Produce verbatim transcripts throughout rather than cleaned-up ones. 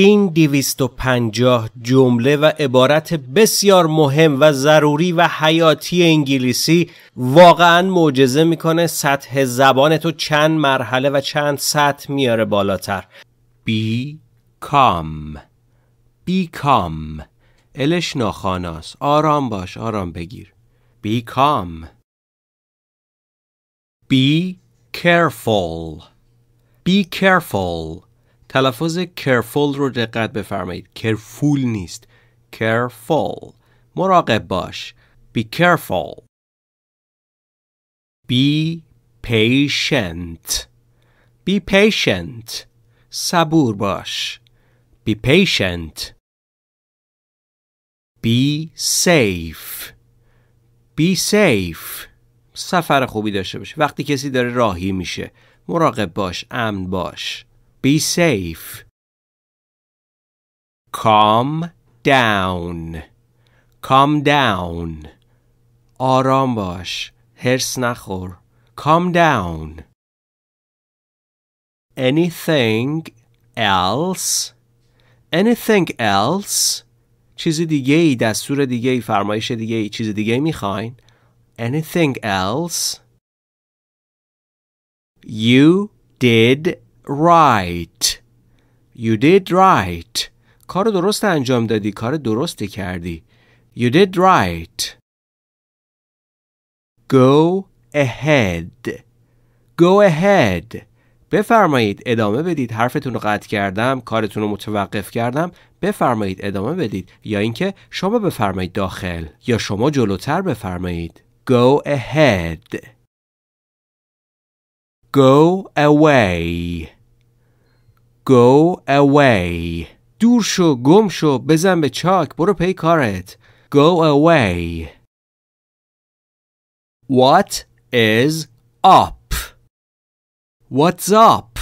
این دویست و پنجاه جمله و عبارت بسیار مهم و ضروری و حیاتی انگلیسی واقعا معجزه میکنه، سطح زبانتو چند مرحله و چند سطح میاره بالاتر. Become Become الش ناخواناست، آرام باش، آرام بگیر. Become Be careful Be careful تلفظ careful رو دقت بفرمایید، careful نیست، careful، مراقب باش. Be careful Be patient Be patient صبور باش. Be patient Be safe Be safe سفر خوبی داشته باش. وقتی کسی داره راهی میشه مراقب باش، امن باش. Be safe. Calm down. Calm down. آرام باش. هرس نخور. Calm down. Anything else? Anything else? چیز دیگه ای، دستور دیگه ای، فرمایش دیگه ای، چیز دیگه ای میخواین؟ Anything else? You did right You did right کار درست انجام دادی، کار درستی کردی. You did right Go ahead Go ahead بفرمایید، ادامه بدید. حرفتون رو قطع کردم، کارتون رو متوقف کردم، بفرمایید ادامه بدید، یا اینکه شما بفرمایید داخل، یا شما جلوتر بفرمایید. Go ahead Go away Go away دور شو، گم شو، بزن به چاک، برو پی کارت. Go away What is up What's up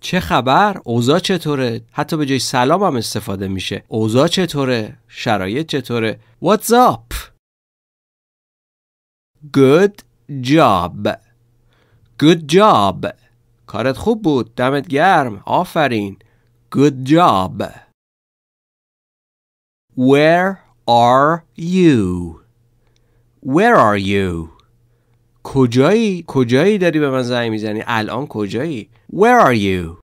چه خبر؟ اوضاع چطوره؟ حتی به جای سلام هم استفاده میشه. اوضاع چطوره؟ شرایط چطوره؟ What's up Good job Good job کارت خوب بود، دمت گرم، آفرین. Good job Where are you Where are you کجایی؟ کجایی داری به من زنگ میزنی؟ الان کجایی؟ Where are you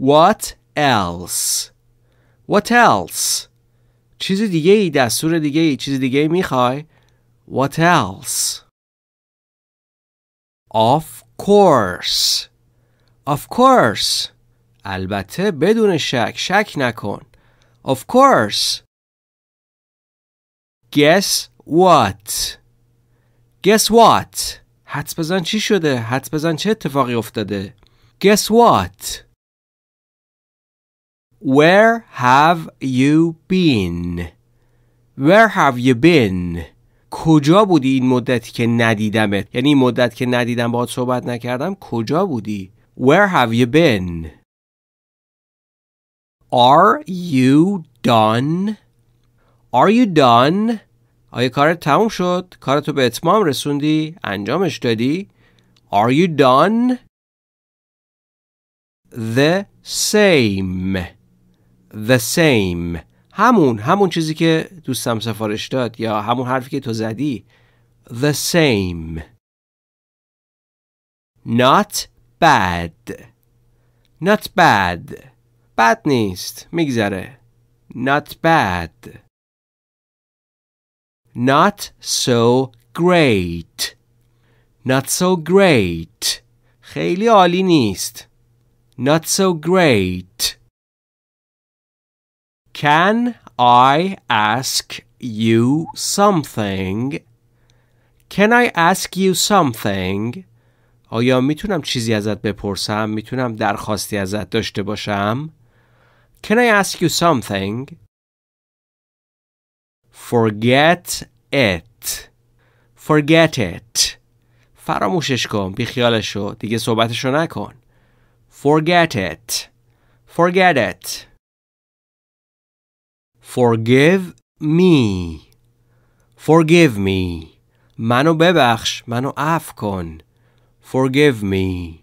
What else What else چیز دیگه ای، دستور دیگه ای، چیز دیگه ای میخوای؟ What else Of course Of course البته، بدون شک، شک نکن. Of course Guess what Guess what حدس بزن چی شده، حدس بزن چه اتفاقی افتاده. Guess what Where have you been Where have you been کجا بودی این مدتی که ندیدمت؟ یعنی این مدت که ندیدم، باهات صحبت نکردم، کجا بودی؟ Where have you been Are you done Are you done آیا کارت تموم شد؟ کارتو به اتمام رسوندی؟ انجامش دادی؟ Are you done The same The same همون، همون چیزی که دوستم سفارش داد، یا همون حرفی که تو زدی. The same Not bad Not bad بد نیست، میگذره. Not bad Not so great Not so great خیلی عالی نیست. Not so great Can I ask you something? Can I ask you something? آیا میتونم چیزی ازت بپرسم؟ میتونم درخواستی ازت داشته باشم؟ Can I ask you something? Forget it. Forget it. فراموشش کن، بیخیالشو، دیگه صحبتشو نکن. Forget it. Forget it. Forgive me Forgive me منو ببخش، منو عفو کن. Forgive me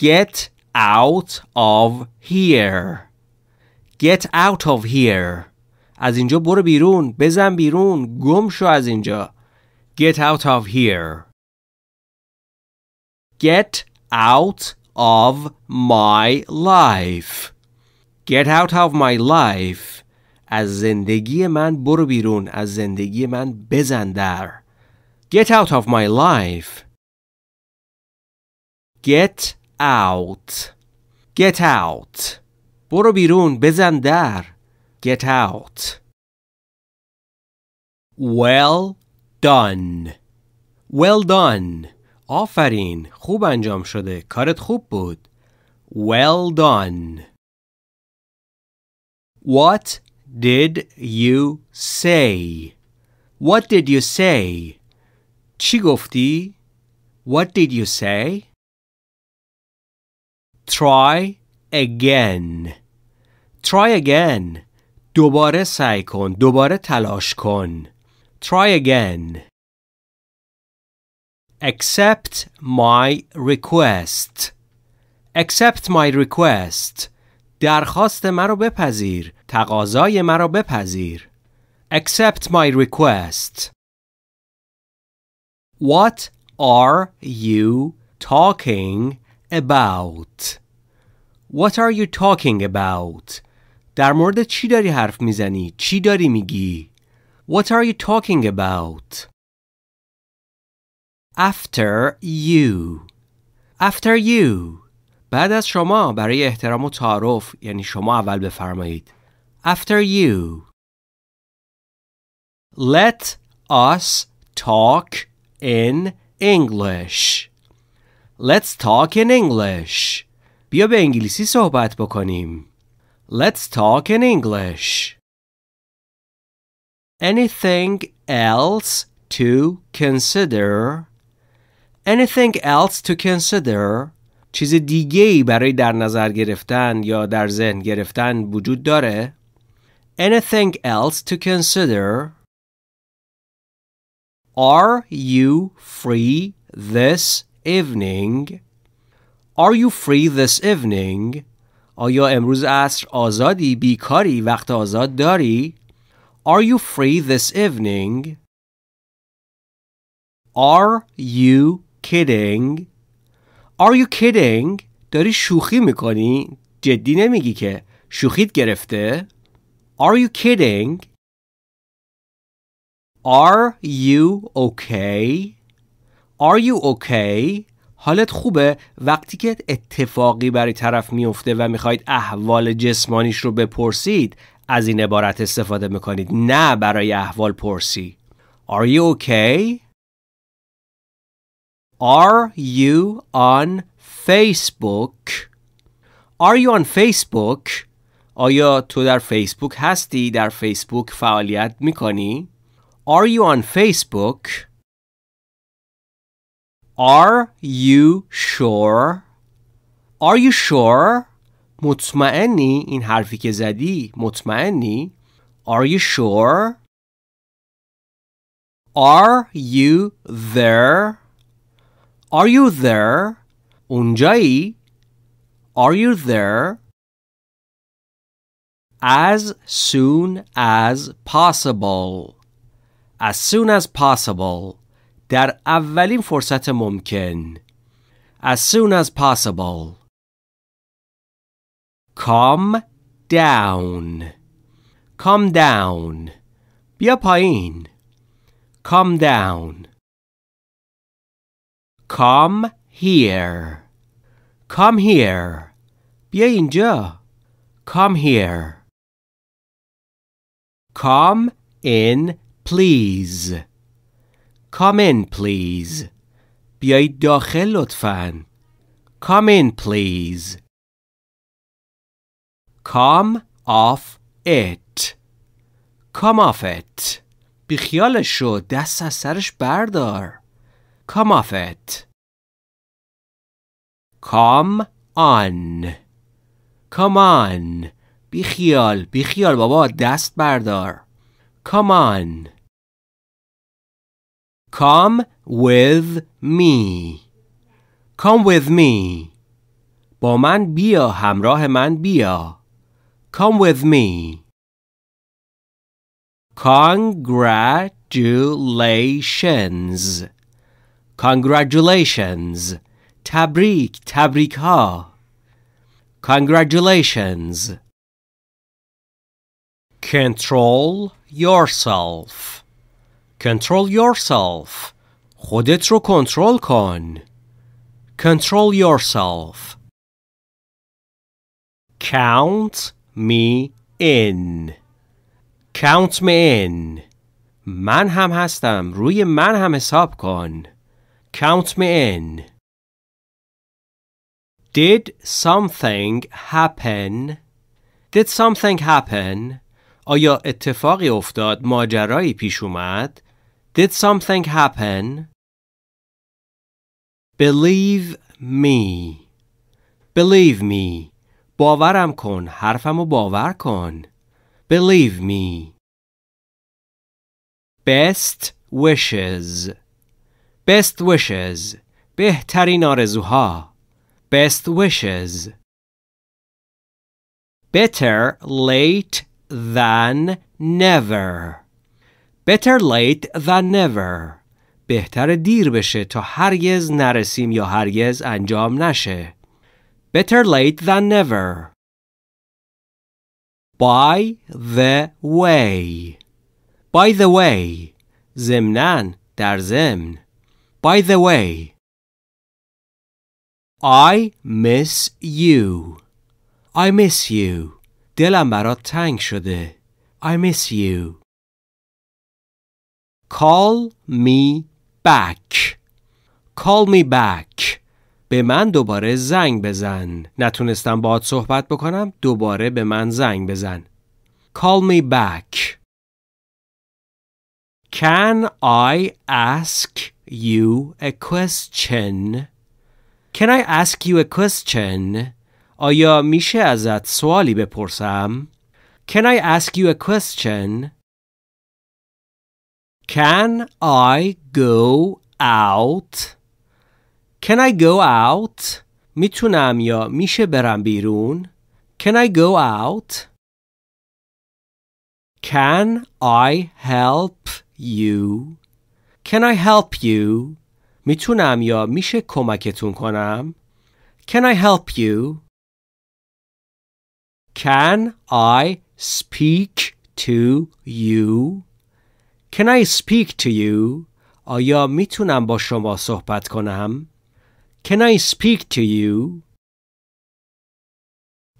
Get out of here. Get out of here. از اینجا برو بیرون، بزن بیرون، گم شو از اینجا. Get out of here. Get out of my life. Get out of my life. از زندگی من برو بیرون، از زندگی من بزن در. Get out of my life. Get out. Get out. برو بیرون، بزن در. Get out. Well done. Well done. آفرین، خوب انجام شده، کارت خوب بود. Well done. What did you say? What did you say? چی گفتی؟ What did you say? Try again. Try again. دوباره سعی کن. دوباره تلاش کن. Try again. Accept my request. Accept my request. درخواست مرا بپذیر. تقاضای مرا بپذیر. Accept my request. What are you talking about? What are you talking about? در مورد چی داری حرف میزنی؟ چی داری میگی؟ What are you talking about? After you. After you. بعد از شما برای احترام و تعارف یعنی شما اول بفرمایید. After you. Let us talk in English. Let's talk in English. بیا به انگلیسی صحبت بکنیم. Let's talk in English. Anything else to consider? Anything else to consider? چیز دیگه‌ای برای در نظر گرفتن یا در ذهن گرفتن وجود داره؟ Anything else to consider? Are you free this evening? Are you free this evening? آیا امروز عصر آزادی، بیکاری، وقت آزاد داری؟ Are you free this evening? Are you kidding? Are you kidding? داری شوخی میکنی؟ جدی نمیگی که. شوخیت گرفته؟ Are you kidding? Are you okay? Are you okay? حالت خوبه؟ وقتی که اتفاقی برای طرف میفته و میخواید احوال جسمانیش رو بپرسید از این عبارت استفاده میکنید، نه برای احوال پرسی. Are you okay? Are you on Facebook? Are you on Facebook? آیا تو در فیسبوک هستی؟ در فیسبوک فعالیت میکنی؟ Are you on Facebook? Are you sure? Are you sure? مطمئنی؟ این حرفی که زدی مطمئنی؟ Are you sure? Are you there? Are you there? اونجایی؟ Are you there? As soon as possible. As soon as possible. در اولین فرصت ممکن. As soon as possible. Come down. Come down. بیا پایین. Come down. Come here. Come here. بیا اینجا. Come here. Come in, please. Come in, please. بیایید داخل لطفاً. Come in, please. Come off it. Come off it. بیخیالش شو. دست از سرش بردار. Come off it. Come on. Come on. بیخیال. بیخیال بابا. دست بردار. Come on. Come with me. Come with me. با من بیا، همراه من بیا. Come with me. Congratulations. Congratulations. تبریک، تبریک ها. Congratulations. Control yourself. Control yourself. خودت رو کنترل کن. Control yourself. Count me in. Count me in. من هم هستم. روی من هم حساب کن. Count me in. Did something happen? Did something happen? آیا اتفاقی افتاد؟ ماجرایی پیش اومد؟ Did something happen? Believe me. Believe me. باورم کن. حرفمو باور کن. Believe me. Best wishes. Best wishes. بهترین آرزوها. Best wishes. Better late than never. Better late than never. بهتر دیر بشه تا هرگز نرسیم یا هرگز انجام نشه. Better late than never. By the way. By the way. ضمناً، در ضمن. By the way. I miss you. I miss you. دلم برات تنگ شده. I miss you. Call me back. Call me back. به من دوباره زنگ بزن. نتونستم باهات صحبت بکنم. دوباره به من زنگ بزن. Call me back. Can I ask you a question? Can I ask you a question? آیا میشه ازت سوالی بپرسم؟ Can I ask you a question? Can I go out? Can I go out? میتونم یا میشه برم بیرون؟ Can I go out? Can I help you? Can I help you? میتونم یا میشه کمکتون کنم؟ Can I help you? Can I speak to you? Can I speak to you? آیا میتونم با شما صحبت کنم؟ Can I speak to you?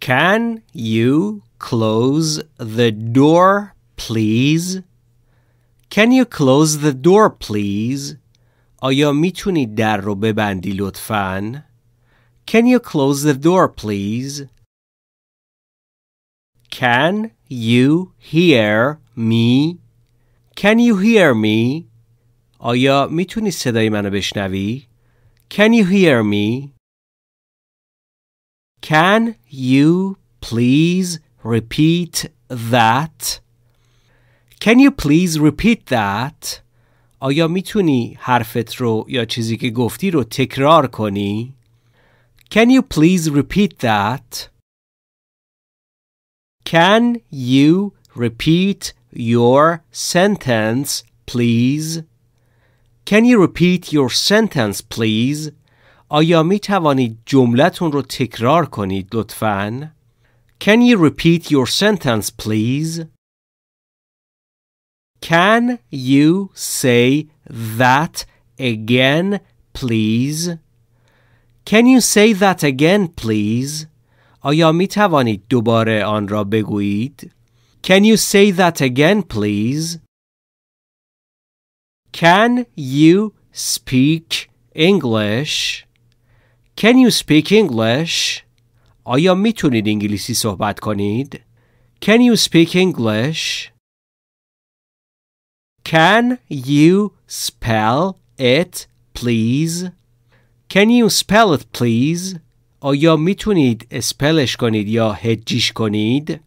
Can you close the door, please? Can you close the door, please? آیا میتونی در رو ببندی لطفاً؟ Can you close the door, please? Can you hear me? Can you hear me? آیا میتونی صدای منو بشنوی؟ Can you hear me? Can you please repeat that? Can you please repeat that? آیا میتونی حرفت رو یا چیزی که گفتی رو تکرار کنی؟ Can you please repeat that? Can you repeat your sentence, please? Can you repeat your sentence, please? آیا می توانید جملتون رو تکرار کنید لطفاً؟ Can you repeat your sentence, please? Can you say that again, please? Can you say that again, please? آیا می توانید دوباره آن را بگویید؟ Can you say that again, please? Can you speak English? Can you speak English? آیا می توانید انگلیسی صحبت کنید؟ Can you speak English? Can you spell it, please? Can you spell it, please? آیا میتونید اسپلش کنید یا هجیش کنید؟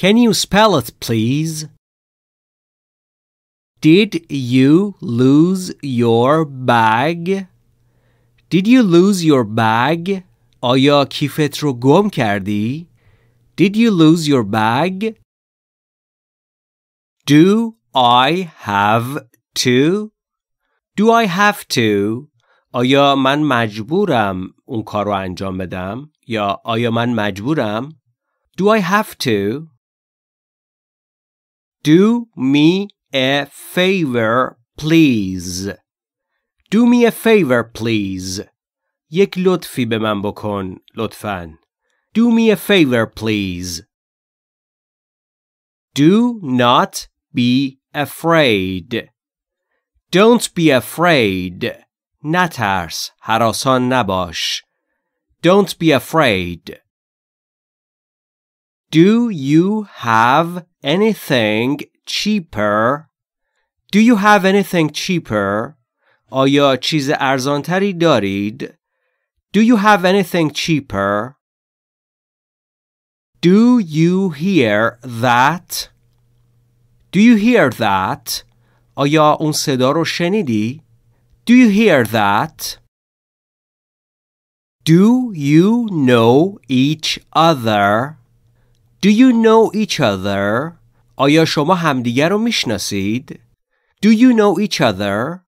Can you spell it, please? Did you lose your bag? Did you lose your bag? آیا کیفت رو گم کردی؟ Did you lose your bag? Do I have to? Do I have to? آیا من مجبورم اون کار رو انجام بدم؟ یا آیا من مجبورم؟ Do I have to? Do me a favor, please. Do me a favor, please. یک لطفی به من بکن، لطفاً. Do me a favor, please. Do not be afraid. Don't be afraid. نترس، هراسان نباش. Don't be afraid. Do you have anything cheaper? Do you have anything cheaper? آیا چیز ارزانتری دارید؟ Do you have anything cheaper? Do you hear that? Do you hear that? آیا اون صدا رو شنیدی؟ Do you hear that? Do you know each other? Do you know each other? آیا شما همدیگر رو میشناسید؟ Do you know each other?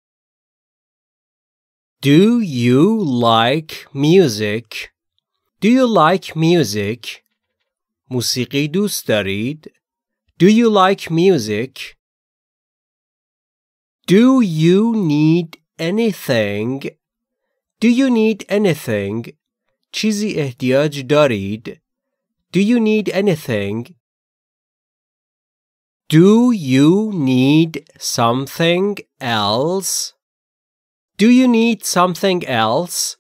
Do you like music? Do you like music? موسیقی دوست دارید؟ Do you like music? Do you need anything? Do you need anything? چیزی احتیاج دارید؟ Do you need anything? Do you need something else? Do you need something else?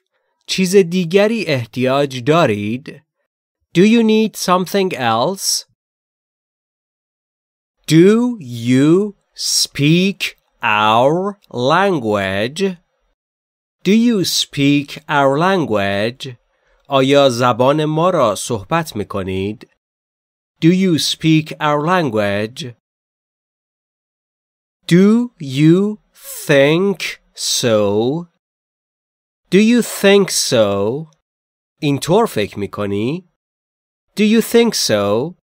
چیز دیگری احتیاج دارید؟ Do you need something else? Do you speak our language? Do you speak our language? آیا زبان ما را صحبت می کنید؟ Do you speak our language? Do you think so? Do you think so? اینطور فکر می کنی؟ Do you think so?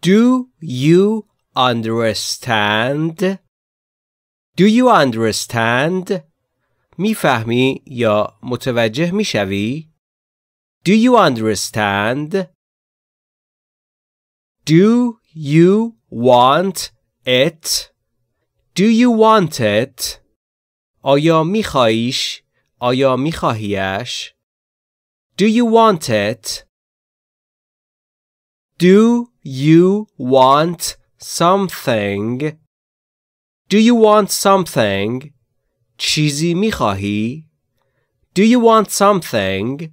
Do you understand? Do you understand? میفهمی یا متوجه میشوی؟ Do you understand? Do you want it? Do you want it? آیا میخواهیش؟ آیا میخواهیش؟ Do you want it? Do you want something? Do you want something? چیزی میخواهی؟ Do you want something?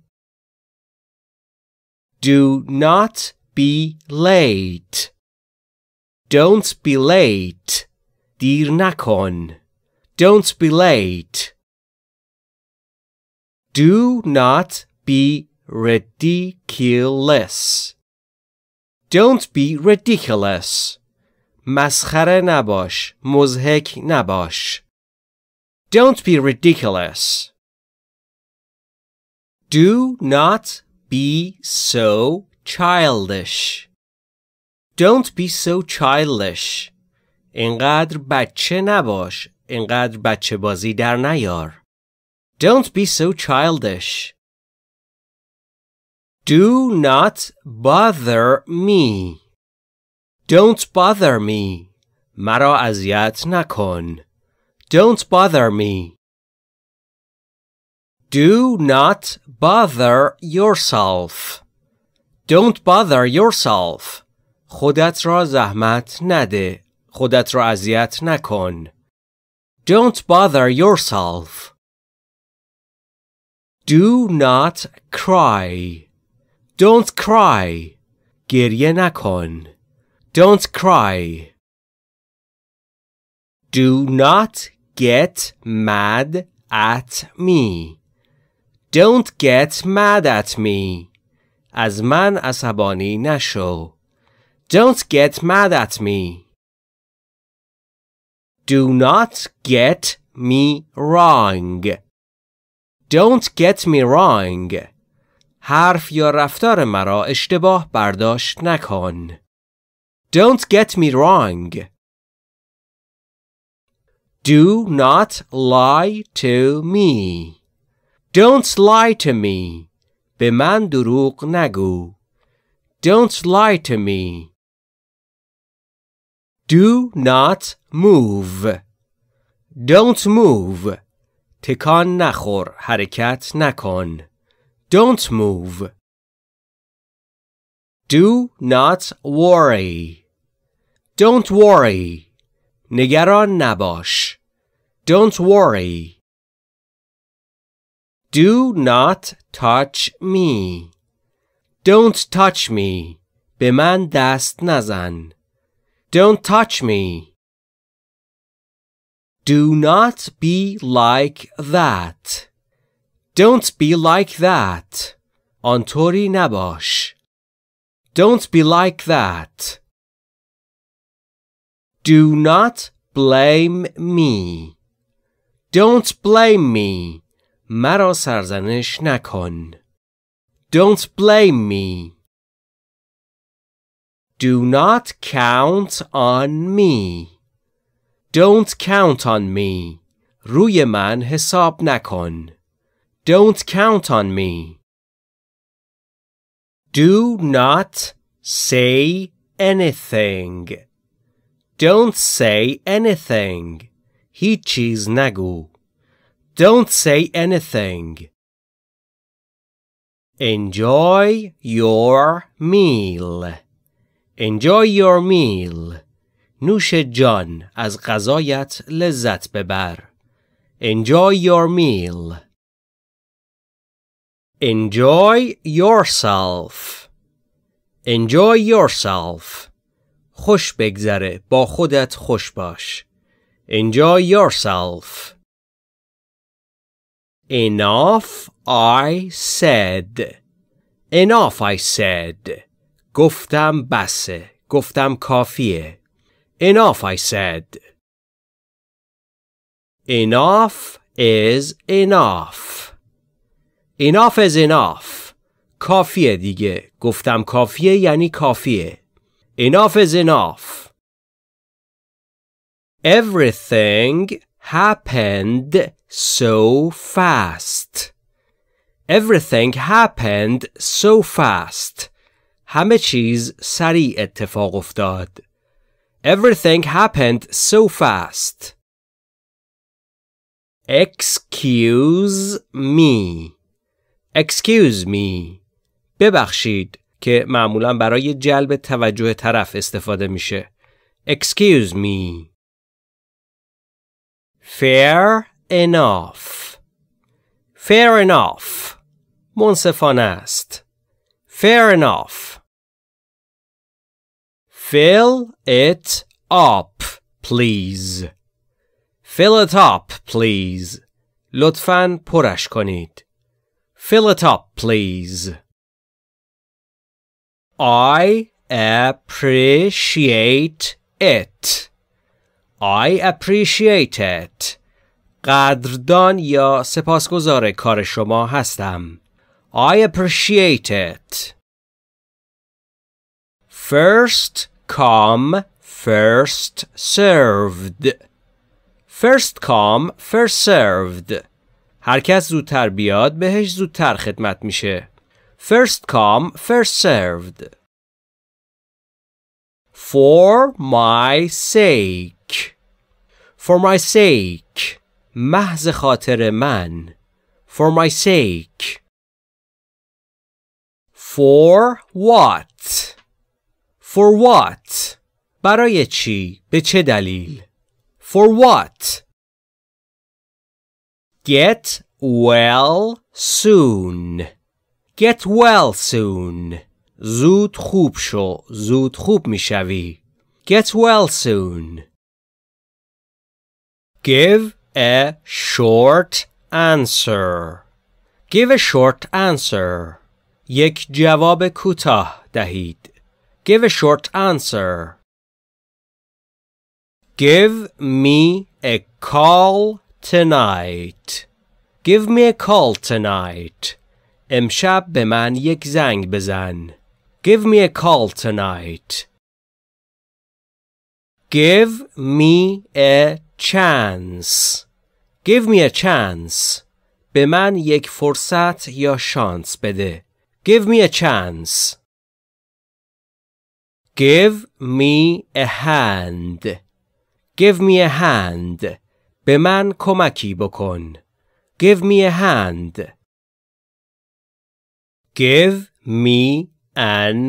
Do not be late. Don't be late. دیر نکن. Don't be late. Do not be ridiculous. Don't be ridiculous. مسخره نباش. مضحک نباش. Don't be ridiculous. Do not be so childish. Don't be so childish. اینقدر بچه نباش. اینقدر بچه بازی در نیار. Don't be so childish. Do not bother me. Don't bother me. مرا اذیت نکن. Don't bother me. Do not bother yourself. Don't bother yourself. خودت را زحمت نده. خودت را اذیت نکن. Don't bother yourself. Do not cry. Don't cry. گریه نکن. Don't cry. Do not get mad at me. Don't get mad at me. از من عصبانی نشو. Don't get mad at me. Do not get me wrong. Don't get me wrong. حرف یا رفتار مرا اشتباه برداشت نکن. Don't get me wrong. Do not lie to me. Don't lie to me. به من دروغ نگو. Don't lie to me. Do not move. Don't move. تکان نخور. حرکت نکن. Don't move. Do not worry. Don't worry. نگران نباش. Don't worry. Do not touch me. Don't touch me. به من دست نزن. Don't touch me. Do not be like that. Don't be like that. آنطوری نباش. Don't be like that. Do not blame me. Don't blame me. مرا سرزنش نکن. Don't blame me. Do not count on me. Don't count on me. روی من حساب نکن. Don't count on me. Do not say anything. Don't say anything. هیچ چیز نگو. Don't say anything. Enjoy your meal. Enjoy your meal. نوش جان از غذایت لذت ببر. Enjoy your meal. Enjoy yourself. Enjoy yourself. خوش بگذره. با خودت خوش باش. Enjoy yourself. Enough I said. Enough I said. گفتم بسه. گفتم کافیه. Enough I said. Enough is enough. Enough is enough. کافیه دیگه. گفتم کافیه یعنی کافیه. Enough is enough. Everything happened so fast. Everything happened so fast. همه چیز سریع اتفاق افتاد. Everything happened so fast. Excuse me. Excuse me. ببخشید که معمولا برای جلب توجه طرف استفاده میشه. Excuse me. Fair enough. Fair enough. منصفانه است. Fair enough. Fill it up, please. Fill it up, please. لطفاً پرش کنید. Fill it up, please. I appreciate it. I appreciate it. قدردان یا سپاسگزار کار شما هستم. I appreciate it. First come, first served. First come, first served. هر کس زودتر بیاد بهش زودتر خدمت میشه. First come, first served. For my sake. For my sake. محض خاطر من. For my sake. For what? For what? برای چی؟ به چه دلیل؟ For what? Get well soon. Get well soon. زود خوب شو. زود خوب میشوی. Get well soon. Give a short answer. Give a short answer. یک جواب کوتاه دهید. Give a short answer. Give me a call tonight. Give me a call tonight. امشب به من یک زنگ بزن. Give me a call tonight. Give me a chance. Give me a chance. به من یک فرصت یا شانس بده. Give me a chance. Give me a hand. Give me a hand. به من کمکی بکن. Give me a hand. Give me an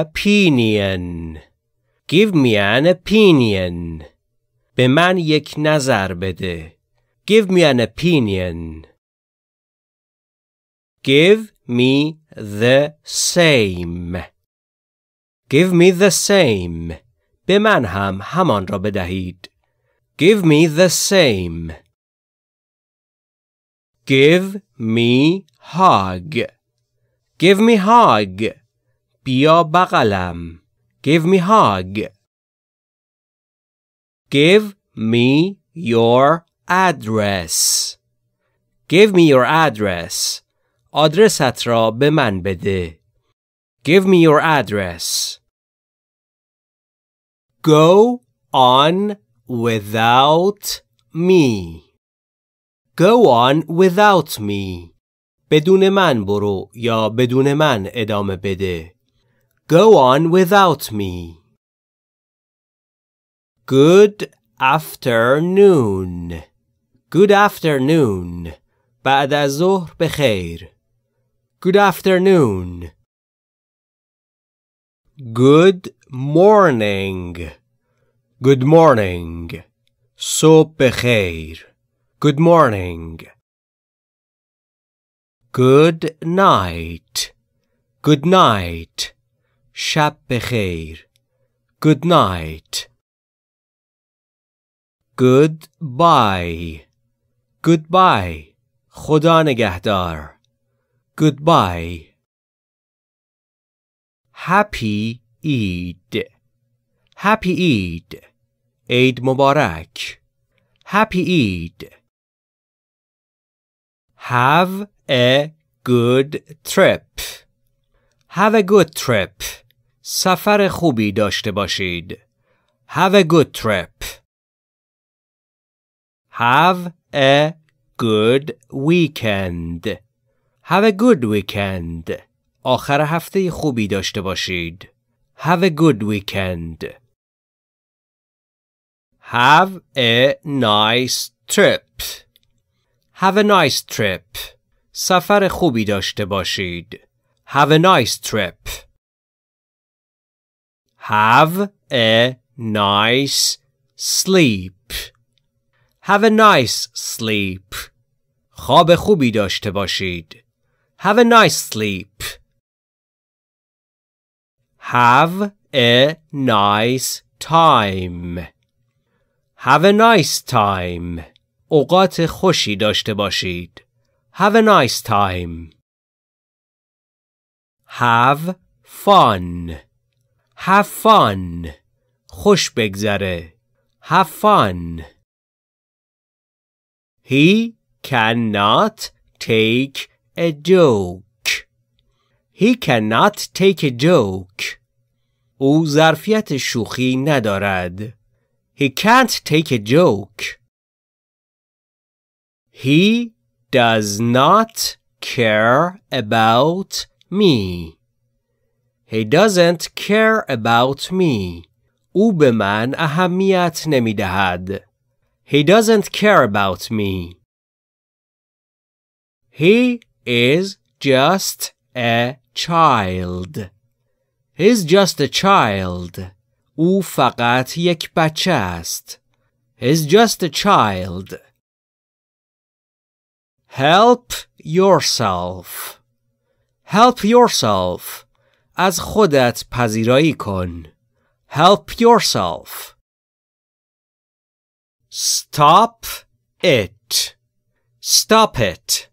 opinion. Give me an opinion. به من یک نظر بده. Give me an opinion. Give me the same. Give me the same. به من هم همان را بدهید. Give me the same. Give me hug. Give me hug. بیا بغلم. Give me hug. Give me your address. Give me your address. آدرست را به من بده. Give me your address. Go on without me. Go on without me. بدون من برو یا بدون من ادامه بده. Go on without me. Good afternoon. Good afternoon. بعد از ظهر بخیر. Good afternoon. Good morning. Good morning. صبح بخیر. Good morning. Good night. Good night. شب بخیر. Good night. Goodbye. Goodbye. خدا نگهدار. Goodbye. Happy Eid. Happy Eid. عید مبارک. Happy Eid. Have a good trip. Have a good trip. سفر خوبی داشته باشید. Have a good trip. Have a good weekend. Have a good weekend. آخر هفته خوبی داشته باشید. Have a good weekend. Have a nice trip. Have a nice trip. سفر خوبی داشته باشید. Have a nice trip. Have a nice sleep. Have a nice sleep. خواب خوبی داشته باشید. Have a nice sleep. Have a nice time. Have a nice time. اوقات خوشی داشته باشید. Have a nice time. Have fun. Have fun. خوش بگذره. Have fun. He cannot take a joke. He cannot take a joke. او ظرفیت شوخی ندارد. He can't take a joke. He does not care about me. He doesn't care about me. او به من اهمیت نمی دهد. He doesn't care about me. He is just a child. He's just a child. او فقط یک بچه است. He's just a child. Help yourself. Help yourself. از خودت پذیرایی کن. Help yourself. Stop it. Stop it.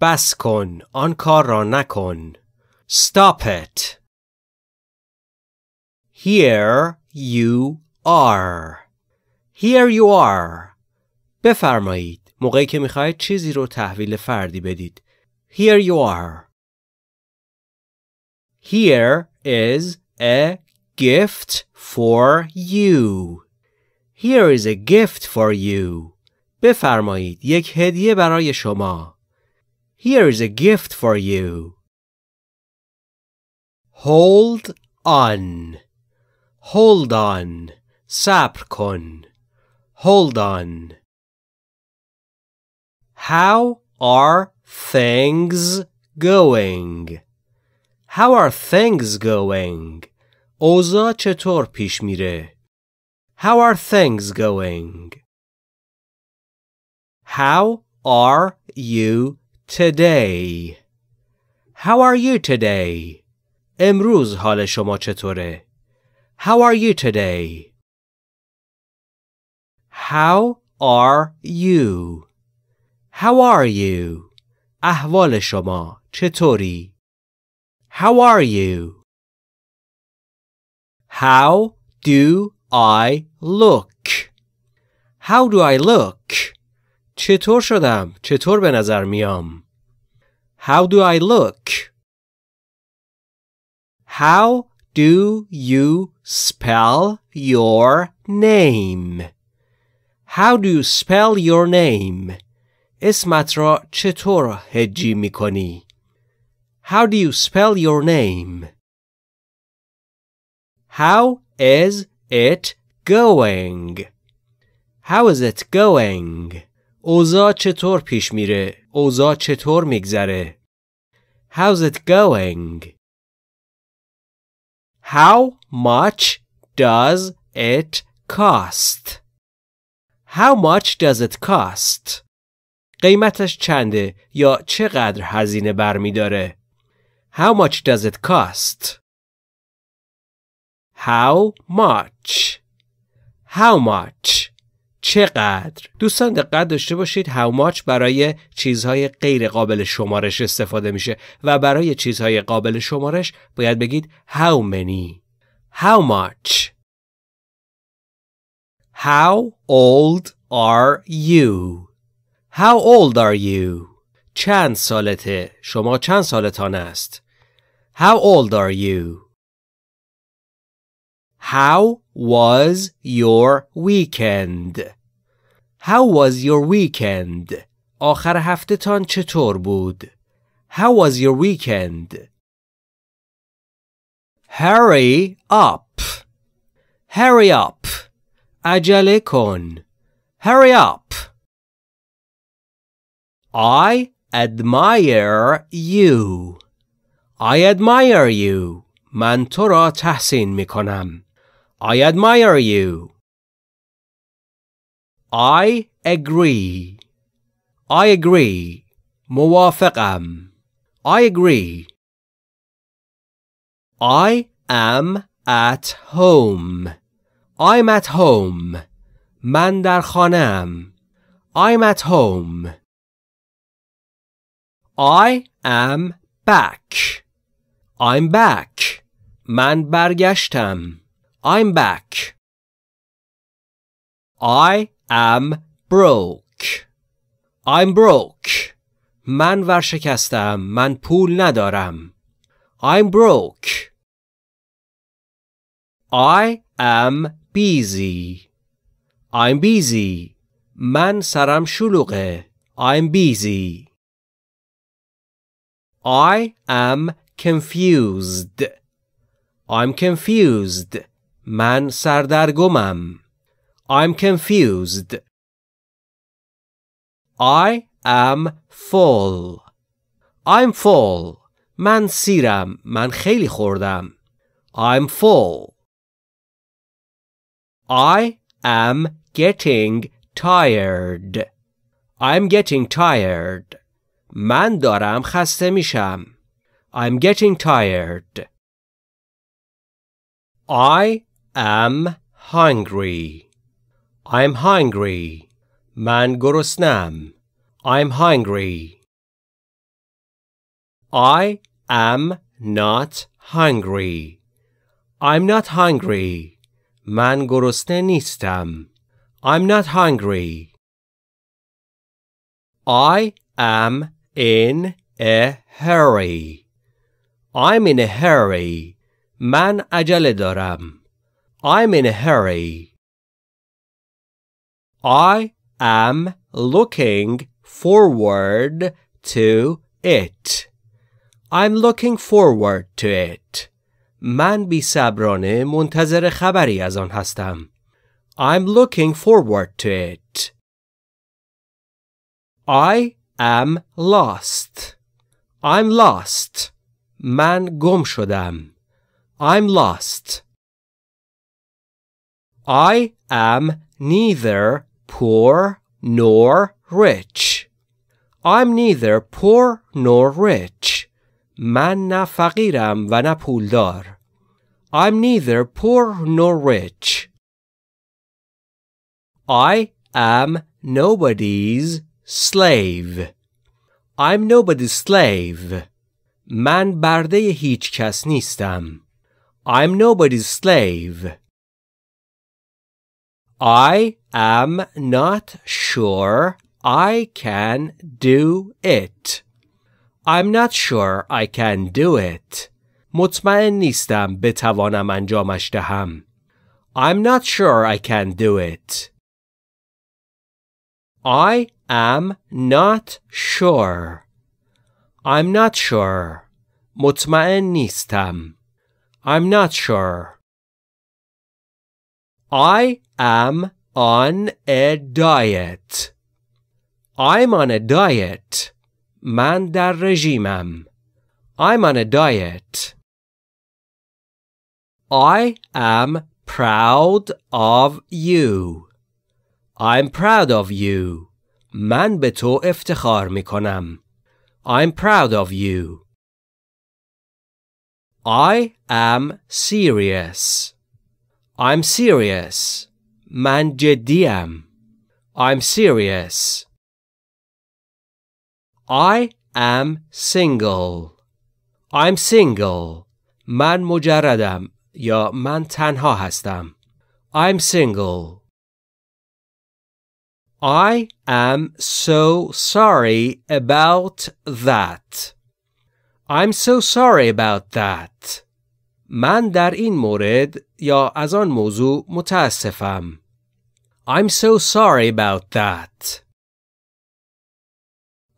بس کن. آن کار را نکن. Stop it. Here you are. Here you are. بفرمایید. موقعی که میخواید چیزی رو تحویل فردی بدید. Here you are. Here is a gift for you. Here is a gift for you. بفرمایید یک هدیه برای شما. Here is a gift for you. Hold on. Hold on. صبر کن. Hold on. How are things going? How are things going? اوضاع چطور پیش میره؟ How are things going? How are you today? How are you today? امروز حال شما چطوره؟ How are you today? How are you? How are you? احوال شما چطوری؟ How are you? How do I look? How do I look? چطور شدم؟ چطور به نظر میام؟ How do I look? How do you spell your name? How do you spell your name? اسمت را چطور هجی میکنی؟ How do you spell your name? How is it going? How is it going? اوضاع چطور پیش میره؟ اوضاع چطور میگذره؟ How's it going? How much does it cost? How much does it cost? قیمتش چنده یا چقدر هزینه برمیداره؟ How much does it cost? How much? How much? چقدر؟ دوستان دقت داشته باشید how much برای چیزهای غیر قابل شمارش استفاده میشه و برای چیزهای قابل شمارش باید بگید how many. How much? How old are you? How old are you? چند سالته؟ شما چند سالتان است؟ How old are you? How was your weekend? How was your weekend? آخر هفته تان چطور بود؟ How was your weekend? Hurry up. Hurry up. عجله کن. Hurry up. I admire you. I admire you. من تو را تحسین می کنم. I admire you. I agree. I agree. موافقم. I agree. I am at home. I'm at home. من در خانه‌ام. I'm at home. I am back. I'm back. من برگشتم. I'm back. I am broke. I'm broke. من ورشکستم. من پول ندارم. I'm broke. I am busy. I'm busy. من سرم شلوغه. I'm busy. I am confused. I'm confused. من سردرگمم. I'm confused. I am full. I'm full. من سیرم. من خیلی خوردم. I'm full. I am getting tired. I'm getting tired. من دارم خسته میشم. I'm getting tired. I am hungry. I'm hungry. من گرسنم. I'm hungry. I am not hungry. I'm not hungry. من گرسنه نیستم. I'm not hungry. I am in a hurry. I'm in a hurry. من عجله دارم. I'm in a hurry. I am looking forward to it. I'm looking forward to it. من بی‌صبرانه منتظر خبری از آن هستم. I'm looking forward to it. I am lost. I'm lost. من گم شدم. I'm lost. I am neither poor nor rich. I'm neither poor nor rich. من نه فقیرم و نه پولدار. I'm neither poor nor rich. I am nobody's slave. I'm nobody's slave. من برده هیچ کس نیستم. I'm nobody's slave. I am not sure I can do it. I'm not sure I can do it. مطمئن نیستم بتوانم انجامش دهم. I'm not sure I can do it. I am not sure. I'm not sure. مطمئن نیستم. I'm not sure. I am on a diet. I'm on a diet. من در رژیمم. I'm on a diet. I am proud of you. I'm proud of you. من به تو افتخار می کنم. I'm proud of you. I am serious. I'm serious. من جدیم. I'm serious. I am single. I'm single. من مجردم یا من تنها هستم. I'm single. I am so sorry about that. I'm so sorry about that. من در این مورد یا از آن موضوع متاسفم. I'm so sorry about that.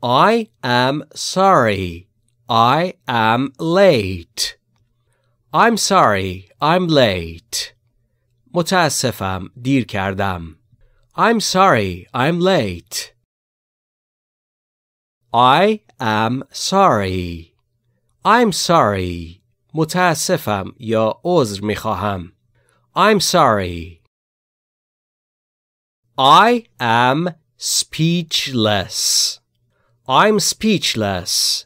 I am sorry. I am late. I'm sorry. I'm late. متاسفم. دیر کردم. I'm sorry. I'm late. I am sorry. I'm sorry. متاسفم یا عذر میخواهم. I'm sorry. I am speechless. I'm speechless.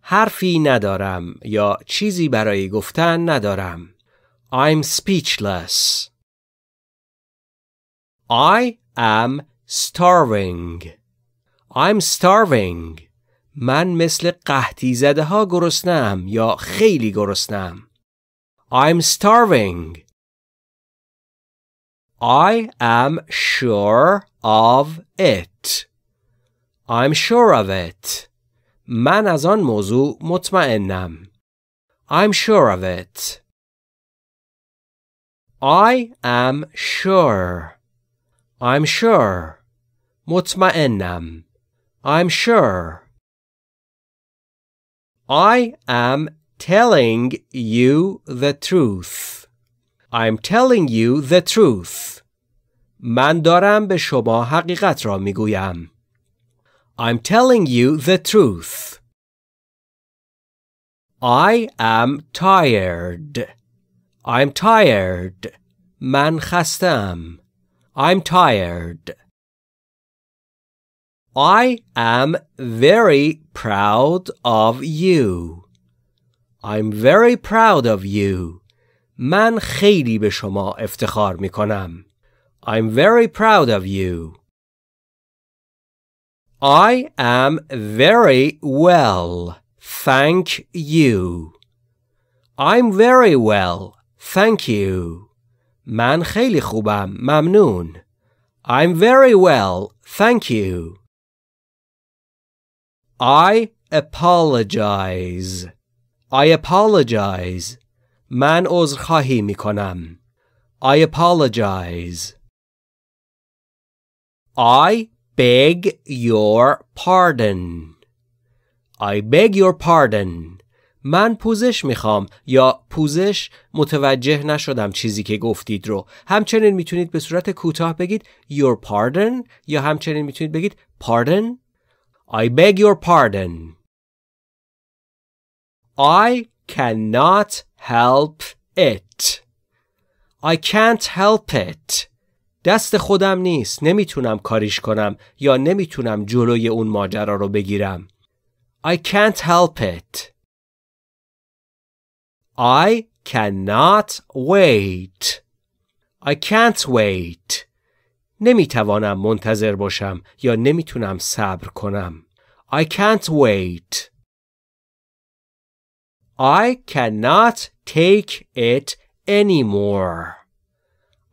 حرفی ندارم یا چیزی برای گفتن ندارم. I'm speechless. I am starving. I'm starving. من مثل قحطی زده ها گرسنه‌ام یا خیلی گرسنه‌ام. I'm starving. I am sure of it. I'm sure of it. من از آن موضوع مطمئنم. I'm sure of it. I am sure. I'm sure. مطمئنم. I'm sure. I am telling you the truth. I'm telling you the truth. من دارم به شما حقیقت را میگویم. I'm telling you the truth. I am tired. I'm tired. من خستم. I'm tired. I am very proud of you. I'm very proud of you. من خیلی به شما افتخار می کنم. I'm very proud of you. I am very well. Thank you. I'm very well. Thank you. من خیلی خوبم. ممنون. I'm very well. Thank you. I apologize. I apologize. من عذرخواهی می کنم. I apologize. I beg your pardon. I beg your pardon. من پوزش میخوام یا پوزش متوجه نشدم چیزی که گفتید رو. همچنین میتونید به صورت کوتاه بگید your pardon یا همچنین میتونید بگید pardon. I beg your pardon. I cannot help it. I can't help it. دست خودم نیست. نمیتونم کاریش کنم یا نمیتونم جلوی اون ماجرا رو بگیرم. I can't help it. I cannot wait. I can't wait. نمیتوانم منتظر باشم یا نمیتونم صبر کنم. I can't wait. I cannot take it anymore.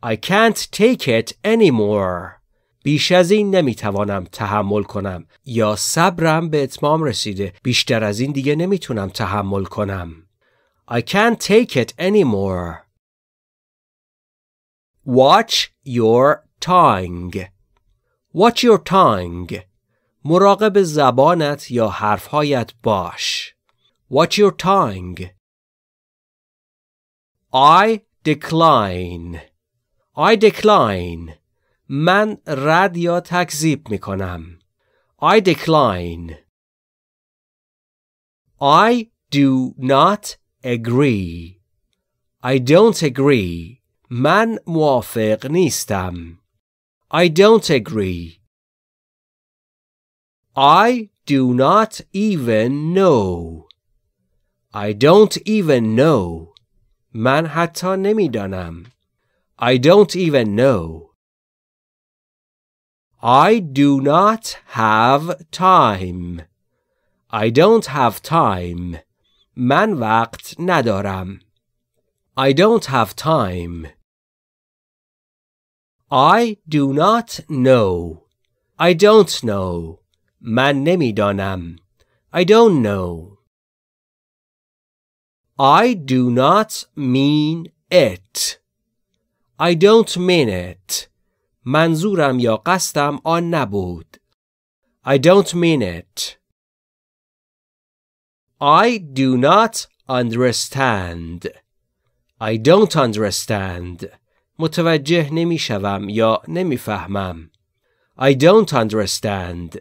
I can't take it anymore. بیش از این نمیتوانم تحمل کنم یا صبرم به اتمام رسیده. بیشتر از این دیگه نمیتونم تحمل کنم. I can't take it anymore. Watch your tongue. Watch your tongue. مراقب زبانت یا حرفهایت باش. Watch your tongue. I decline. I decline. من رد یا تکذیب می کنم. I decline. I do not agree. I don't agree. من موافق نیستم. I don't agree. I do not even know. I don't even know. من حتی نمیدانم. I don't even know. I do not have time. I don't have time. من وقت ندارم. I don't have time. I do not know. I don't know. من نمیدانم. I don't know. I do not mean it. I don't mean it. منظورم یا قصدم آن نبود. I don't mean it. I do not understand. I don't understand. متوجه نمیشوم یا نمیفهمم. I don't understand.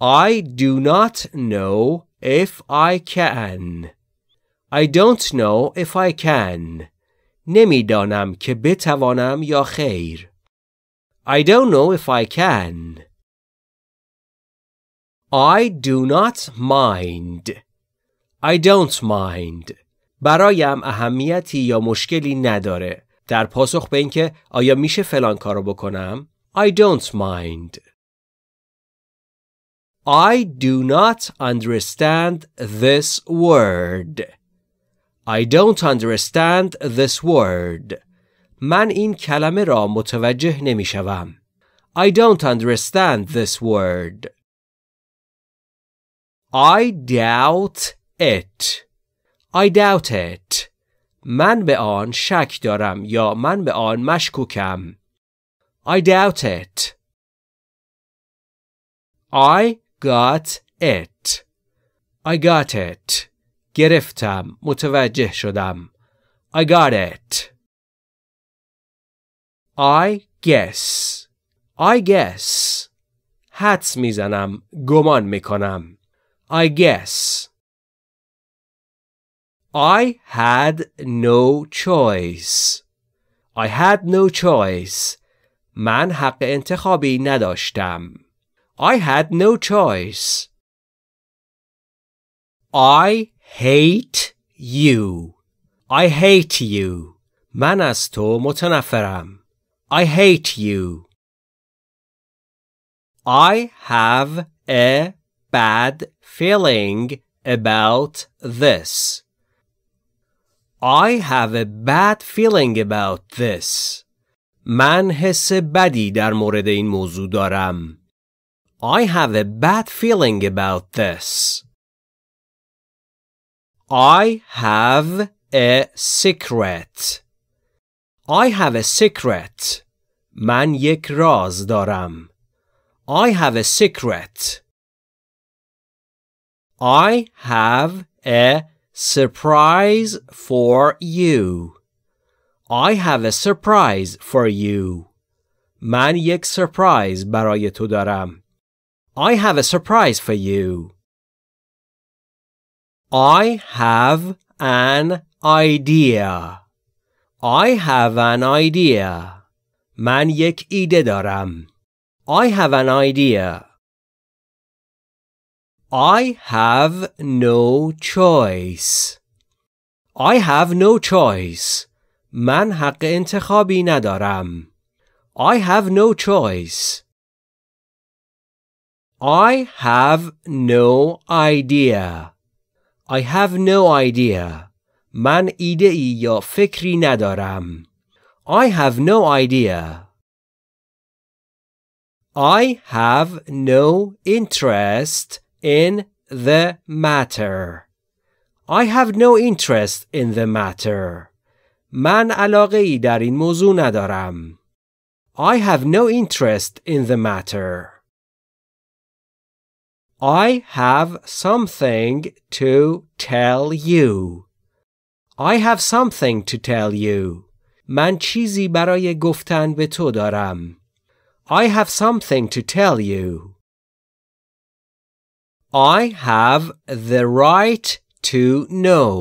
I do not know if I can. I don't know if I can. نمیدانم که بتوانم یا خیر. I don't know if I can. I do not mind. I don't mind. برایم اهمیتی یا مشکلی نداره. در پاسخ به اینکه آیا میشه فلان کارو بکنم؟ I don't mind. I do not understand this word. I don't understand this word. من این کلمه را متوجه نمیشوم. I don't understand this word. I doubt it. I doubt it. من به آن شک دارم یا من به آن مشکوکم. I doubt it. I got it. I got it. گرفتم، متوجه شدم. I got it. I guess. I guess. حدس میزنم، گمان میکنم. I guess. I had no choice. I had no choice. من حق انتخابی نداشتم. I had no choice. I hate you. I hate you. من از تو متنفرم. I hate you. I have a bad feeling about this. I have a bad feeling about this. من حس بدی در مورد این موضوع دارم. I have a bad feeling about this. I have a secret. I have a secret. من یک راز دارم. I have a secret. I have a surprise for you. I have a surprise for you. من یک surprise برای تو دارم. I have a surprise for you. I have an idea. I have an idea. من یک ایده دارم. I have an idea. I have no choice. I have no choice. من حق انتخابی ندارم. I have no choice. I have no idea. I have no idea. من ایده ای یا فکری ندارم. I have no idea. I have no interest in the matter. I have no interest in the matter. من علاقه ای در این موضوع ندارم. I have no interest in the matter. I have something to tell you. I have something to tell you. من چیزی برای گفتن به تو دارم. I have something to tell you. I have the right to know.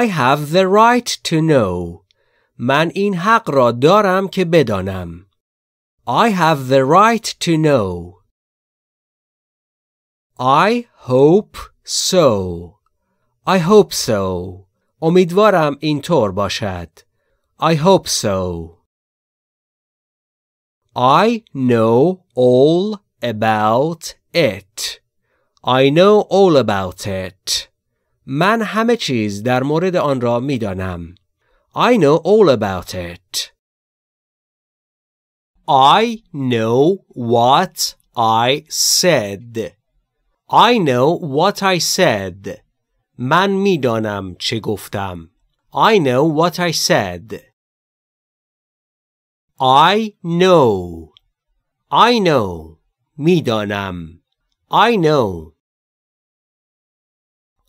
I have the right to know. من این حق را دارم که بدانم. I have the right to know. I hope so. I hope so. امیدوارم اینطور باشد. I hope so. I know all about it. I know all about it. من همه چیز در مورد آن را می دانم. I know all about it. I know what I said. I know what I said. من می دانم چه گفتم. I know what I said. I know. I know. می دانم. I know.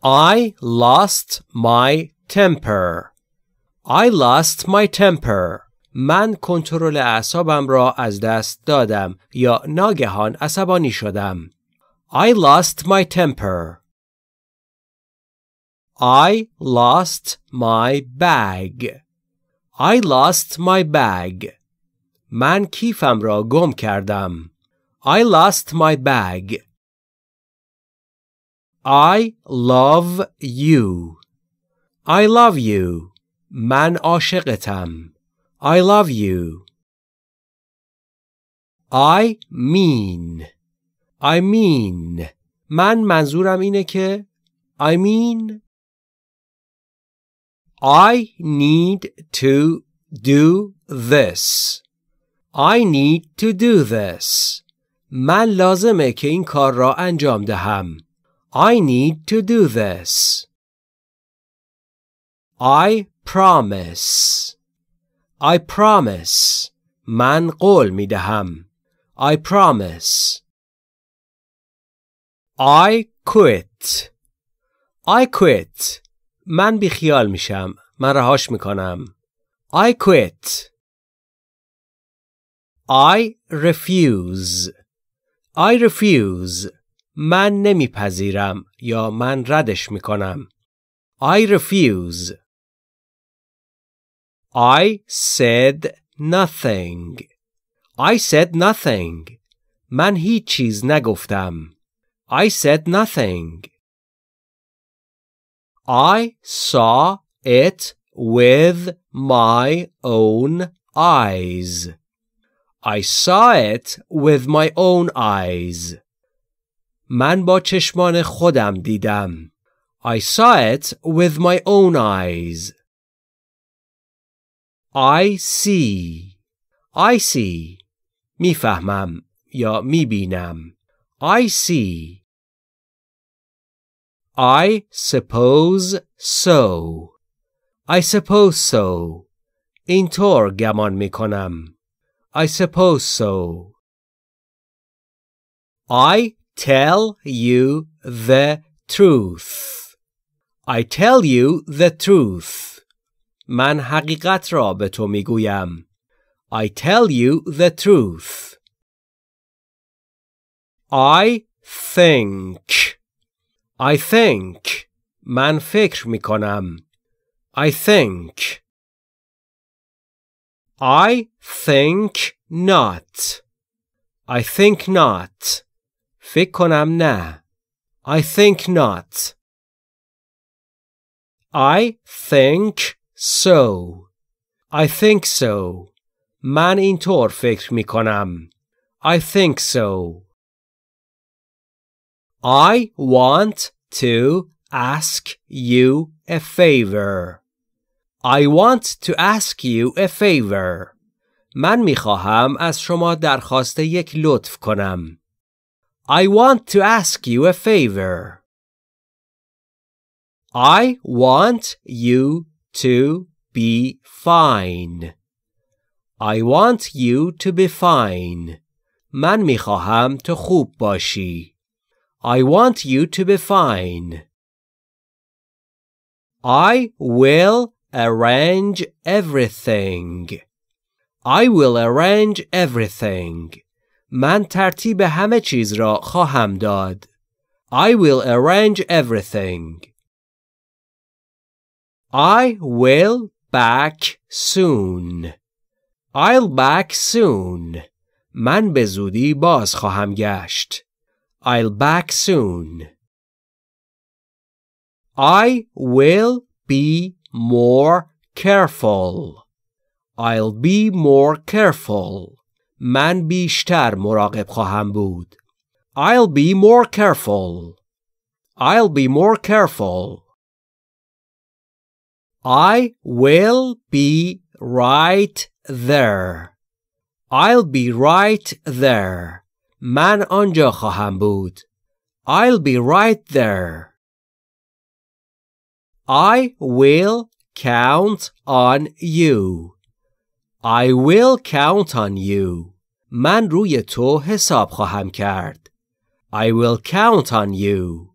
I lost my temper. I lost my temper. من کنترل اعصابم را از دست دادم یا ناگهان عصبانی شدم. I lost my temper. I lost my bag. I lost my bag. من کیفم را گم کردم. I lost my bag. I love you. I love you. من عاشقتم. I love you. I mean. I mean. من منظورم اینه که I mean. I need to do this. I need to do this. من لازمه که این کار را انجام دهم. I need to do this. I promise. I promise. من قول می دهم. I promise. I quit. I quit. من بیخیال میشم. من رهاش میکنم. I quit. I refuse. I refuse. من نمیپذیرم یا من ردش میکنم. I refuse. I said nothing. I said nothing. من هیچ چیز نگفتم. I said nothing. I saw it with my own eyes. I saw it with my own eyes. من با چشمان خودم دیدم. I saw it with my own eyes. I see. I see. میفهمم. یا میبینم. I see. I suppose so. I suppose so. اینطور گمان میکنم. I suppose so. I tell you the truth. I tell you the truth. من حقیقت را به تو میگویم. I tell you the truth. I think. I think. من فکر میکنم. I think. I think not. I think not. فکر کنم نه. I think not. I think so. I think so. من اینطور فکر می کنم. I think so. I want to ask you a favor. I want to ask you a favor. من می خواهم از شما درخواست یک لطف کنم. I want to ask you a favor. I want you to be fine. I want you to be fine. من می خواهم تو خوب باشی. I want you to be fine. I will arrange everything. I will arrange everything. من ترتیب همه چیز را خواهم داد. I will arrange everything. I will back soon. I'll back soon. من به زودی باز خواهم گشت. I'll back soon. I will be more careful. I'll be more careful. من بیشتر مراقب خواهم بود. I'll be more careful. I'll be more careful. I will be right there. I'll be right there. من آنجا خواهم بود. I'll be right there. I will count on you. I will count on you. من روی تو حساب خواهم کرد. I will count on you.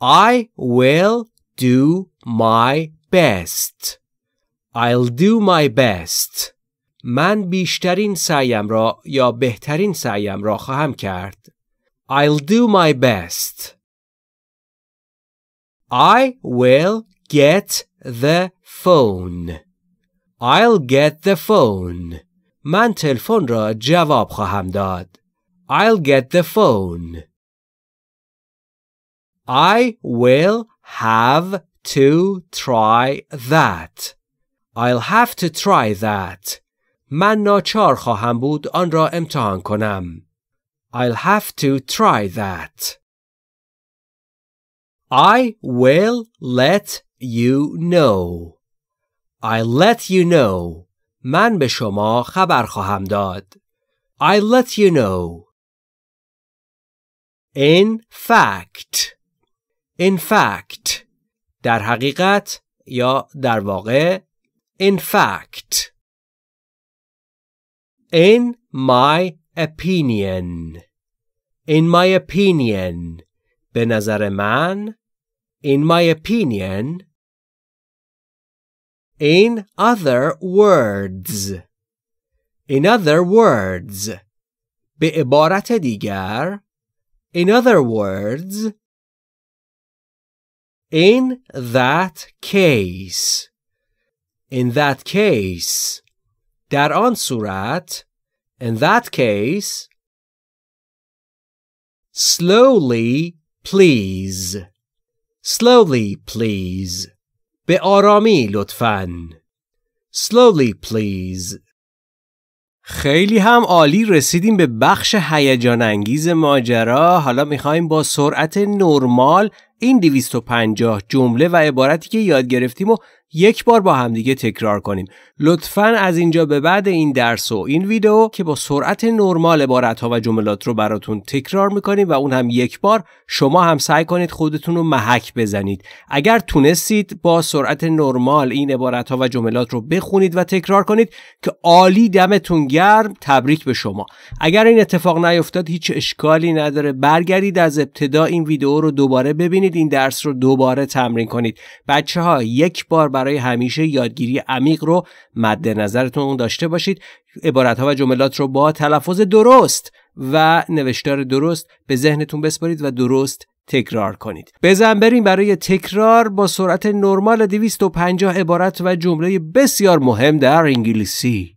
I will do my best. I'll do my best. من بیشترین سعیم را یا بهترین سعیم را خواهم کرد. I'll do my best. I will get the phone. I'll get the phone. من تلفن را جواب خواهم داد. I'll get the phone. I will have to try that. I'll have to try that. من ناچار خواهم بود آن را امتحان کنم. I'll have to try that. I will let you know. I'll let you know. من به شما خبر خواهم داد. I'll let you know. In fact. In fact. در حقیقت یا در واقع. In fact. In my opinion. In my opinion. به نظر من. In my opinion. In other words. In other words. به عبارت دیگر. In other words. In that case. In that case. در آن صورت. In that case. Slowly, please. Slowly, please. به آرامی لطفاً. Slowly please. خیلی هم عالی، رسیدیم به بخش هیجان انگیز ماجرا. حالا میخوایم با سرعت نرمال این دویست و پنجاه جمله و عبارتی که یاد گرفتیم و یک بار با همدیگه تکرار کنیم. لطفاً از اینجا به بعد این درس و این ویدیو که با سرعت نرمال عبارت‌ها و جملات رو براتون تکرار می‌کنیم و اون هم یک بار، شما هم سعی کنید خودتون رو محک بزنید. اگر تونستید با سرعت نرمال این عبارت‌ها و جملات رو بخونید و تکرار کنید که عالی، دمتون گرم، تبریک به شما. اگر این اتفاق نیفتاد هیچ اشکالی نداره، برگردید از ابتدا این ویدیو رو دوباره ببینید، این درس رو دوباره تمرین کنید. بچه‌ها یک بار برای همیشه یادگیری عمیق رو مد نظرتون داشته باشید. عبارت‌ها و جملات رو با تلفظ درست و نوشتار درست به ذهنتون بسپارید و درست تکرار کنید. بزن بریم برای تکرار با سرعت نرمال دویست و پنجاه عبارت و جمله بسیار مهم در انگلیسی.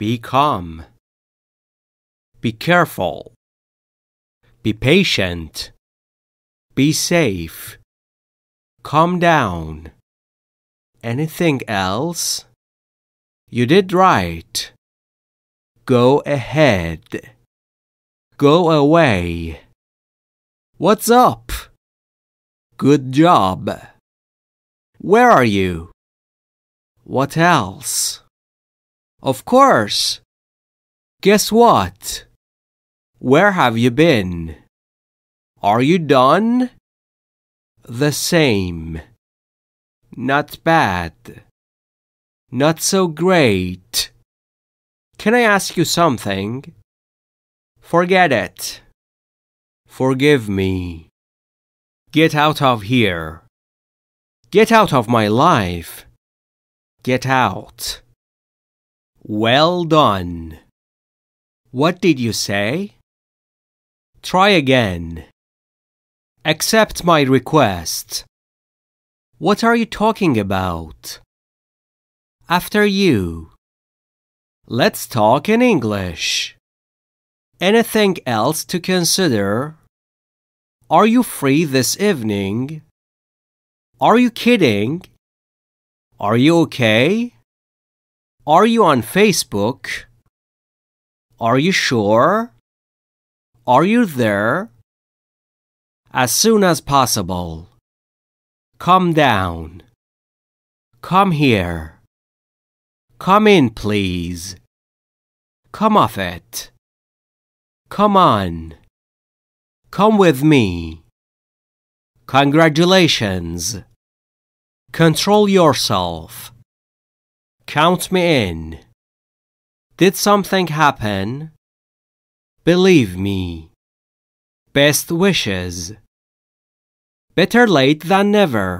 Be calm. Be careful. Be patient. Be safe. Calm down. Anything else? You did right. Go ahead. Go away. What's up? Good job. Where are you? What else? Of course. Guess what? Where have you been? Are you done? The same. Not bad. Not so great. Can I ask you something? Forget it. Forgive me. Get out of here. Get out of my life. Get out. Well done. What did you say? Try again. Accept my request. What are you talking about? After you. Let's talk in English. Anything else to consider? Are you free this evening? Are you kidding? Are you okay? Are you on Facebook? Are you sure? Are you there? As soon as possible. Come down. Come here. Come in, please. Come off it. Come on. Come with me. Congratulations. Control yourself. Count me in. Did something happen? Believe me. Best wishes. Better late than never.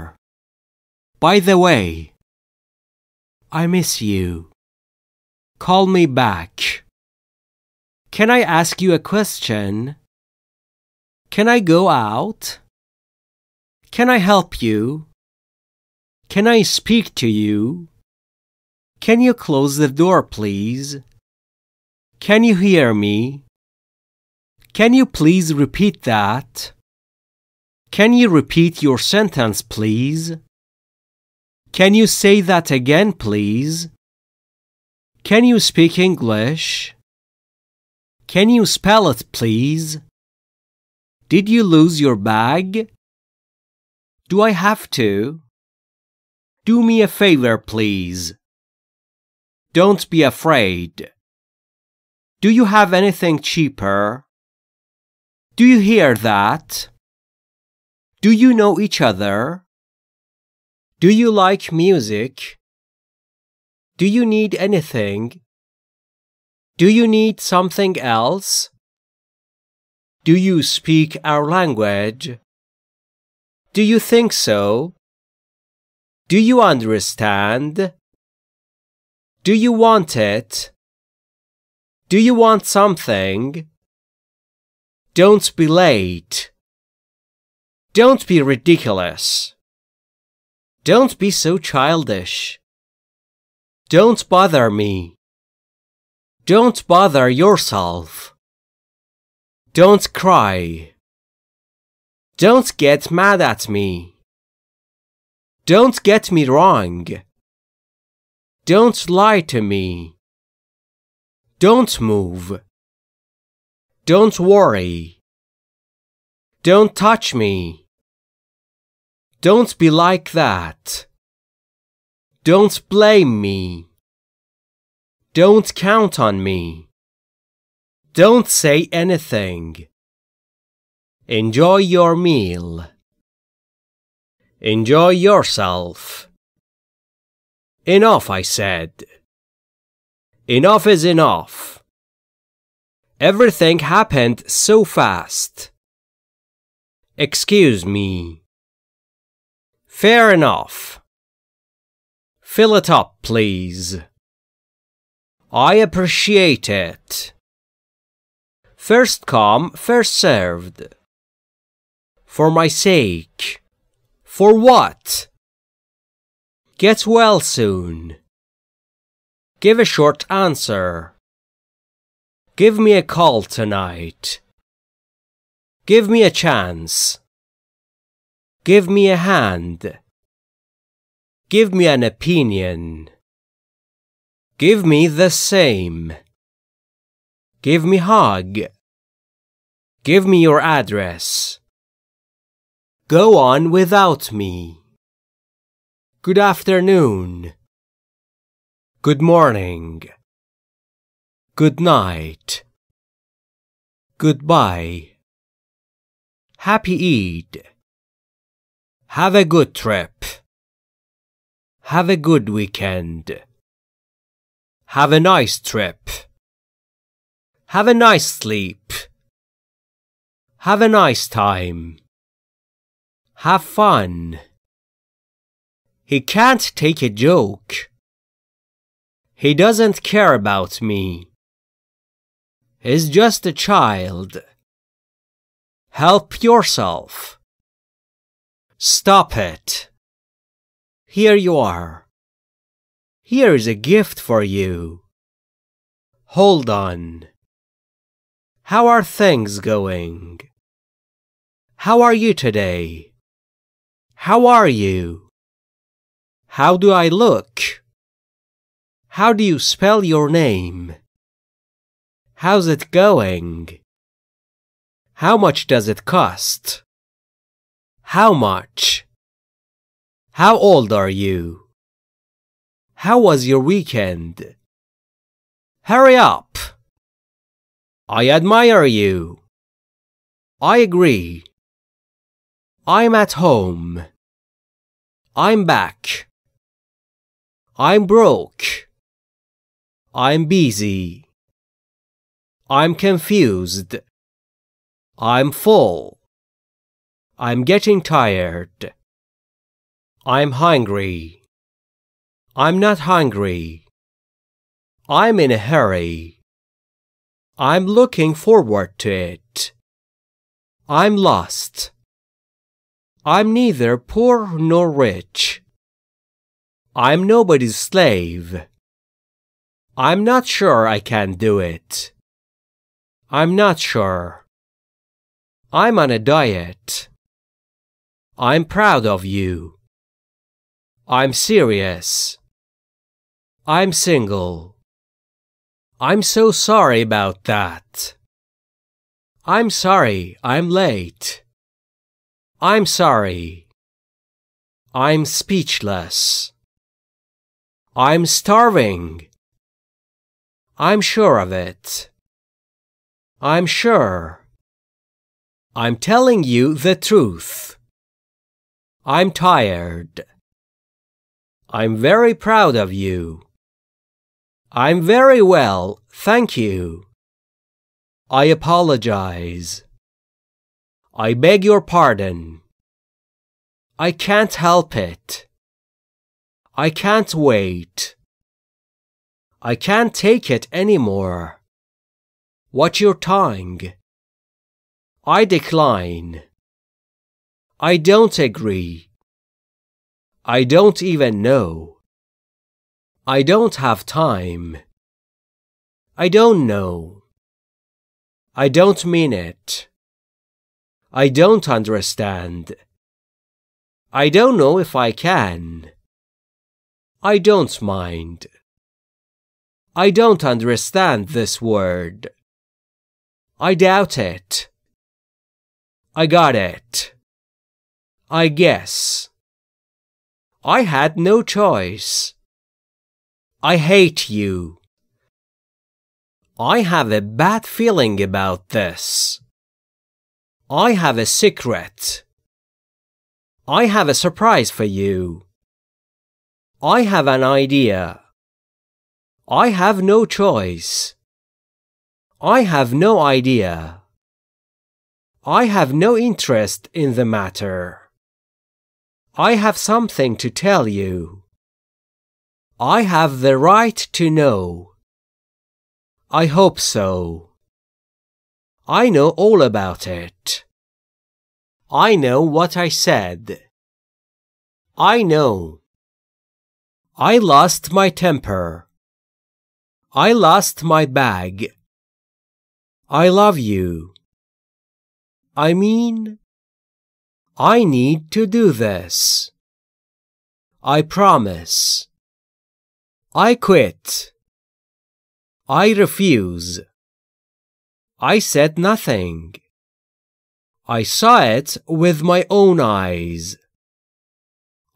By the way. I miss you. Call me back. Can I ask you a question? Can I go out? Can I help you? Can I speak to you? Can you close the door, please? Can you hear me? Can you please repeat that? Can you repeat your sentence, please? Can you say that again, please? Can you speak English? Can you spell it, please? Did you lose your bag? Do I have to? Do me a favor, please. Don't be afraid. Do you have anything cheaper? Do you hear that? Do you know each other? Do you like music? Do you need anything? Do you need something else? Do you speak our language? Do you think so? Do you understand? Do you want it? Do you want something? Don't be late. Don't be ridiculous. Don't be so childish. Don't bother me. Don't bother yourself. Don't cry. Don't get mad at me. Don't get me wrong. Don't lie to me. Don't move. Don't worry. Don't touch me. Don't be like that. Don't blame me. Don't count on me. Don't say anything. Enjoy your meal. Enjoy yourself. Enough, I said. Enough is enough. Everything happened so fast. Excuse me. Fair enough. Fill it up, please. I appreciate it. First come, first served. For my sake. For what? Get well soon. Give a short answer. Give me a call tonight. Give me a chance. Give me a hand. Give me an opinion. Give me the same. Give me hug. Give me your address. Go on without me. Good afternoon. Good morning. Good night. Goodbye. Happy Eid. Have a good trip. Have a good weekend. Have a nice trip. Have a nice sleep. Have a nice time. Have fun. He can't take a joke. He doesn't care about me. He's just a child. Help yourself. Stop it. Here you are. Here is a gift for you. Hold on. How are things going? How are you today? How are you? How do I look? How do you spell your name? How's it going? How much does it cost? How much? How old are you? How was your weekend? Hurry up! I admire you. I agree. I'm at home. I'm back. I'm broke. I'm busy. I'm confused. I'm full. I'm getting tired. I'm hungry. I'm not hungry. I'm in a hurry. I'm looking forward to it. I'm lost. I'm neither poor nor rich. I'm nobody's slave. I'm not sure I can do it. I'm not sure. I'm on a diet. I'm proud of you. I'm serious. I'm single. I'm so sorry about that. I'm sorry I'm late. I'm sorry. I'm speechless. I'm starving. I'm sure of it. I'm sure. I'm telling you the truth. I'm tired. I'm very proud of you. I'm very well, thank you. I apologize. I beg your pardon. I can't help it. I can't wait. I can't take it anymore. Watch your tongue. I decline. I don't agree. I don't even know. I don't have time. I don't know. I don't mean it. I don't understand. I don't know if I can. I don't mind. I don't understand this word. I doubt it. I got it. I guess. I had no choice. I hate you. I have a bad feeling about this. I have a secret. I have a surprise for you. I have an idea. I have no choice. I have no idea. I have no interest in the matter. I have something to tell you. I have the right to know. I hope so. I know all about it. I know what I said. I know. I lost my temper. I lost my bag. I love you. I mean, I need to do this. I promise. I quit. I refuse. I said nothing. I saw it with my own eyes.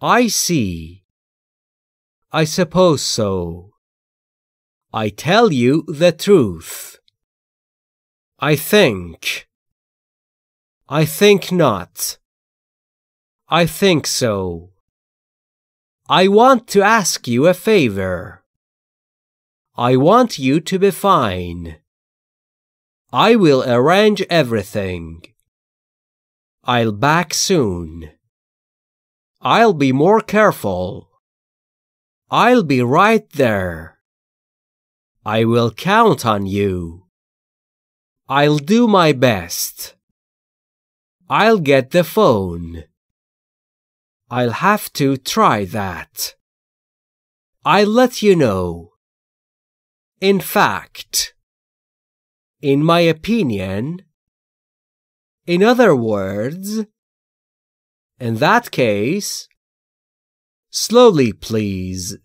I see. I suppose so. I tell you the truth. I think. I think not. I think so. I want to ask you a favor. I want you to be fine. I will arrange everything. I'll be back soon. I'll be more careful. I'll be right there. I will count on you. I'll do my best. I'll get the phone. I'll have to try that. I'll let you know. In fact, in my opinion, in other words, in that case, slowly please.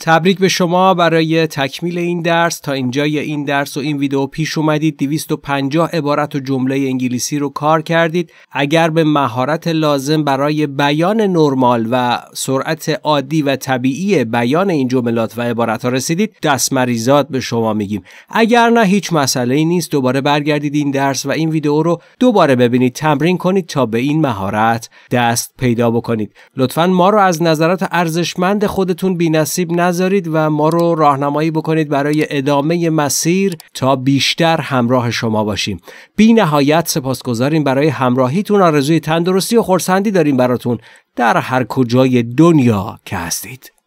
تبریک به شما برای تکمیل این درس. تا اینجای این درس و این ویدیو پیش اومدید، دویست و پنجاه عبارت و جمله انگلیسی رو کار کردید. اگر به مهارت لازم برای بیان نرمال و سرعت عادی و طبیعی بیان این جملات و عبارات ها رسیدید، دستمریزات به شما میگیم. اگر نه، هیچ مسئله‌ای نیست. دوباره برگردید این درس و این ویدیو رو دوباره ببینید، تمرین کنید تا به این مهارت دست پیدا بکنید. لطفاً ما رو از نظرات ارزشمند خودتون بی‌نصیب نکنید نذارید و ما رو راهنمایی بکنید برای ادامه مسیر تا بیشتر همراه شما باشیم. بی نهایت سپاسگزاریم برای همراهیتون. آرزوی تندرستی و خرسندی داریم براتون در هر کجای دنیا که هستید.